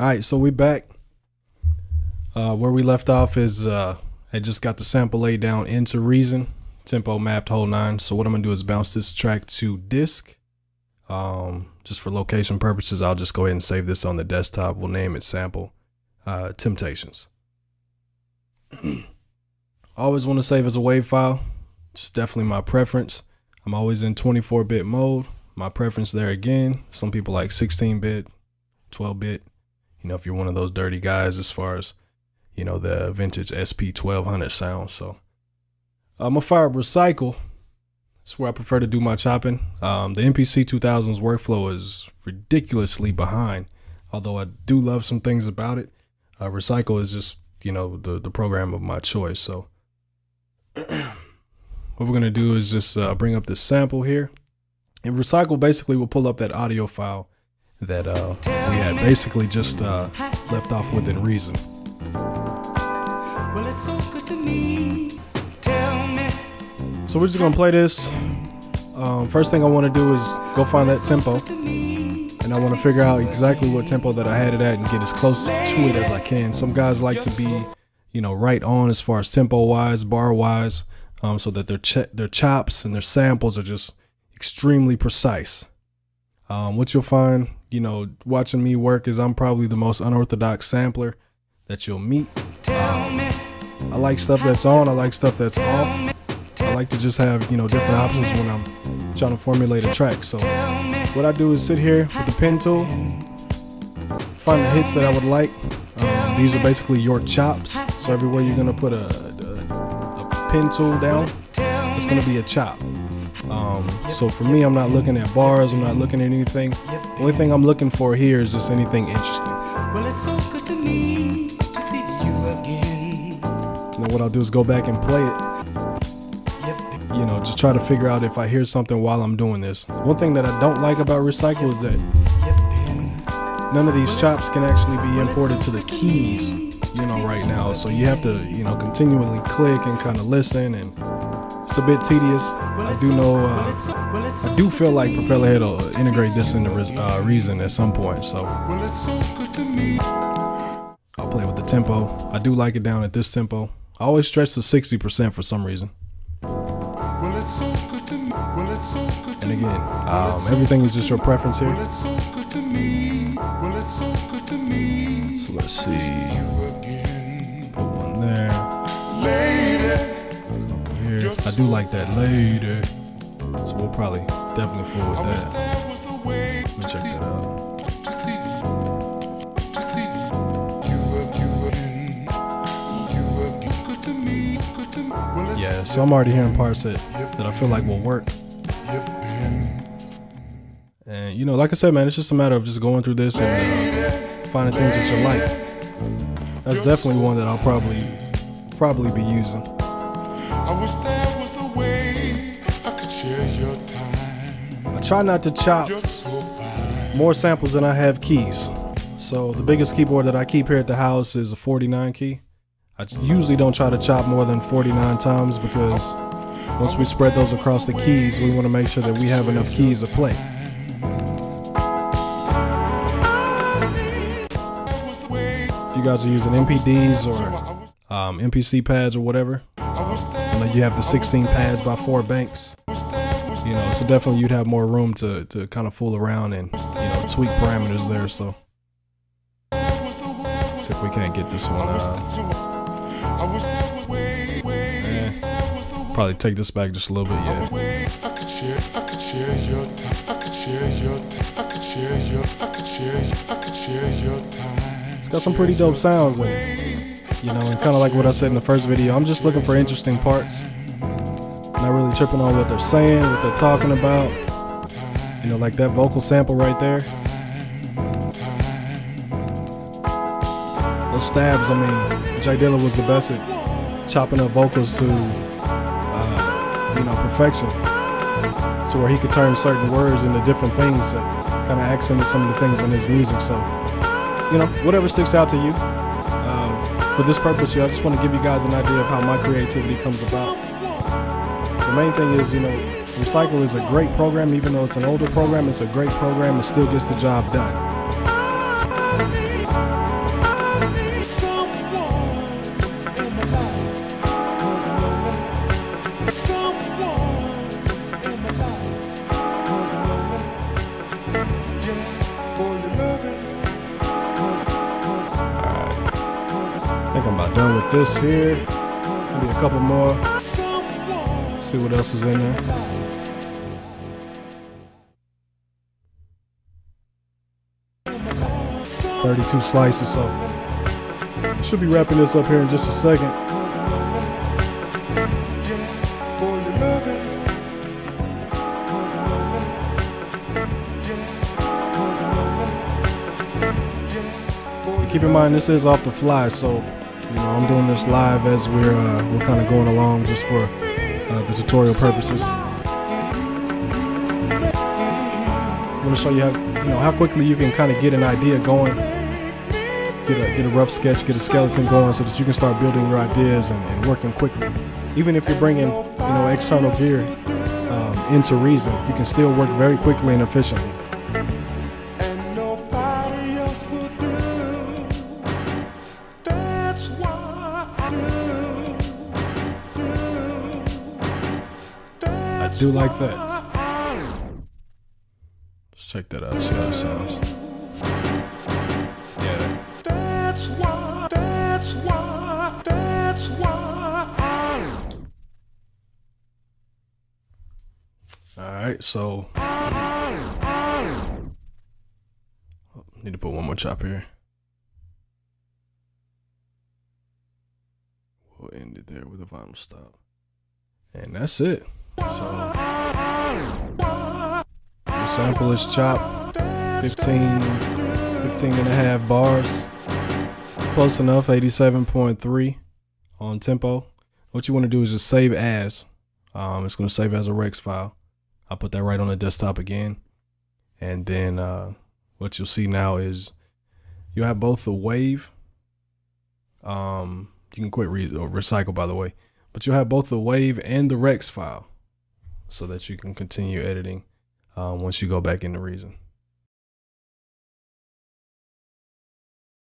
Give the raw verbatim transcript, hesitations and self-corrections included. All right, so we back. Uh, where we left off is uh, I just got the sample laid down into Reason, tempo mapped, whole nine. So what I'm gonna do is bounce this track to disk. Um, just for location purposes, I'll just go ahead and save this on the desktop. We'll name it sample uh, Temptations. Always want to save as a WAV file. It's definitely my preference. I'm always in twenty-four bit mode. My preference there again. Some people like sixteen bit, twelve bit. You know, if you're one of those dirty guys as far as, you know, the vintage S P twelve hundred sound. So I'm gonna fire up Recycle. That's where I prefer to do my chopping. Um, the M P C two thousand's workflow is ridiculously behind, although I do love some things about it. Uh, Recycle is just, you know, the, the program of my choice. So what we're gonna do is just uh, bring up this sample here, and Recycle basically will pull up that audio file that uh, we had basically just uh, left off with in Reason. Well, it's so good to me. Tell me. So we're just gonna play this. Um, first thing I want to do is go find that tempo, and I want to figure out exactly what tempo that I had it at and get as close to it as I can. Some guys like to be, you know, right on as far as tempo wise, bar wise. Um, so that their ch their chops and their samples are just extremely precise. Um, what you'll find, you know, watching me work is I'm probably the most unorthodox sampler that you'll meet. Um, I like stuff that's on. I like stuff that's off. I like to just have, you know, different options when I'm trying to formulate a track. So what I do is sit here with the pen tool, find the hits that I would like. Um, these are basically your chops. So everywhere you're gonna put a, a pen tool down, it's gonna be a chop. Um, so for me, I'm not looking at bars, I'm not looking at anything. The only thing I'm looking for here is just anything interesting. Well, it's so good to me to see you again. Now what I'll do is go back and play it. You know, just try to figure out if I hear something while I'm doing this. One thing that I don't like about Recycle is that none of these chops can actually be imported to the keys, you know, right now. So you have to, you know, continually click and kind of listen, and it's a bit tedious. I do know, uh, I do feel like Propellerhead will integrate this into uh, Reason at some point. So I'll play with the tempo. I do like it down at this tempo. I always stretch to sixty percent for some reason. And again, um, everything is just your preference here. So let's see. I do like that later, so we'll probably definitely fool with that. Let me check that out. Yeah, so I'm already hearing parts that, that I feel like will work. And you know, like I said, man, it's just a matter of just going through this and uh, finding things that you like. That's definitely one that I'll probably probably be using. I wish there was a way I could share your time. I try not to chop more samples than I have keys. So the biggest keyboard that I keep here at the house is a forty-nine key. I usually don't try to chop more than forty-nine times, because once we spread those across the keys, we want to make sure that we have enough keys to play. If you guys are using M P Ds or um, M P C pads or whatever, you have the sixteen pads by four banks, you know, so definitely you'd have more room to, to kind of fool around and, you know, tweak parameters there. So let's see if we can't get this one out. Eh, probably take this back just a little bit. Yeah, it's got some pretty dope sounds in it. You know, and kind of like what I said in the first video, I'm just looking for interesting parts. Not really tripping on what they're saying, what they're talking about. You know, like that vocal sample right there. Those stabs, I mean, J Dilla was the best at chopping up vocals to, uh, you know, perfection. So where he could turn certain words into different things that kind of accented some of the things in his music. So, you know, whatever sticks out to you. For this purpose, I just want to give you guys an idea of how my creativity comes about. The main thing is, you know, Recycle is a great program. Even though it's an older program, it's a great program. It still gets the job done. I'm about done with this here. I'll do a couple more. See what else is in there. thirty-two slices, so should be wrapping this up here in just a second. Keep in mind, this is off the fly, so you know I'm doing this live as we're uh, we're kind of going along just for uh, the tutorial purposes. I'm gonna show you how you know how quickly you can kind of get an idea going. Get a, get a rough sketch, get a skeleton going so that you can start building your ideas and, and working quickly. Even if you're bringing, you know, external gear um, into Reason, you can still work very quickly and efficiently. I do like that. Let's check that out, see how it sounds. Alright, so oh, need to put one more chop here. We'll end it there with a vinyl stop. And that's it. So your sample is chopped fifteen and a half bars. Close enough, eighty-seven point three on tempo. What you want to do is just save as. Um, it's going to save as a Rex file. I'll put that right on the desktop again. And then uh, what you'll see now is you have both the wave. Um, you can quit re or recycle, by the way, but you have both the wave and the Rex file so that you can continue editing uh, once you go back into Reason.